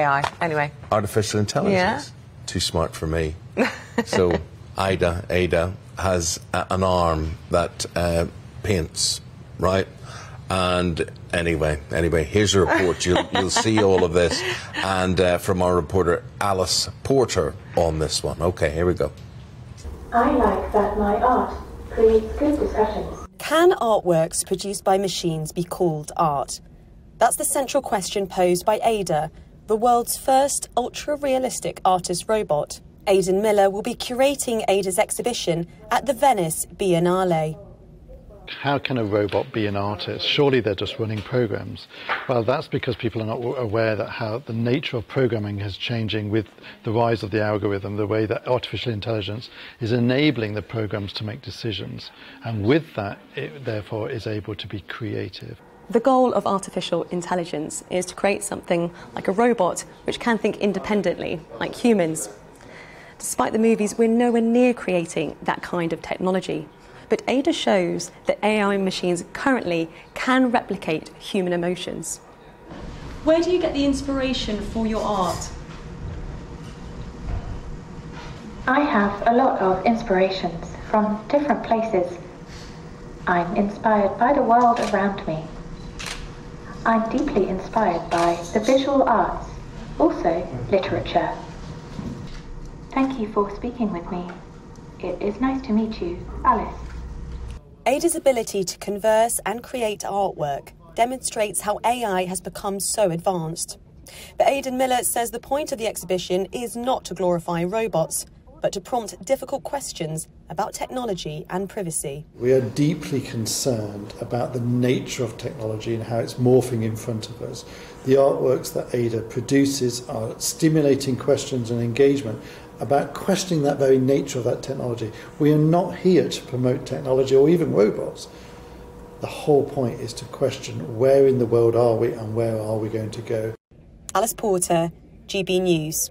AI, anyway. Artificial intelligence. Yeah. Too smart for me. So Ai-Da has an arm that paints, right? And anyway, here's a report. You'll see all of this. And from our reporter, Alice Porter, on this one. Okay, here we go. I like that my art creates good discussions. Can artworks produced by machines be called art? That's the central question posed by Ai-Da, the world's first ultra-realistic artist robot. Aidan Meller will be curating Ai-Da's exhibition at the Venice Biennale. How can a robot be an artist? Surely they're just running programs. Well, that's because people are not aware that how the nature of programming is changing with the rise of the algorithm, the way that artificial intelligence is enabling the programs to make decisions. And with that, it therefore is able to be creative. The goal of artificial intelligence is to create something like a robot which can think independently, like humans. Despite the movies, we're nowhere near creating that kind of technology. But Ai-Da shows that AI machines currently can replicate human emotions. Where do you get the inspiration for your art? I have a lot of inspirations from different places. I'm inspired by the world around me. I'm deeply inspired by the visual arts, also literature. Thank you for speaking with me. It is nice to meet you, Alice. Ai-Da's ability to converse and create artwork demonstrates how AI has become so advanced. But Aidan Meller says the point of the exhibition is not to glorify robots, but to prompt difficult questions about technology and privacy. We are deeply concerned about the nature of technology and how it's morphing in front of us. The artworks that Ai-Da produces are stimulating questions and engagement about questioning that very nature of that technology. We are not here to promote technology or even robots. The whole point is to question where in the world are we and where are we going to go. Alice Porter, GB News.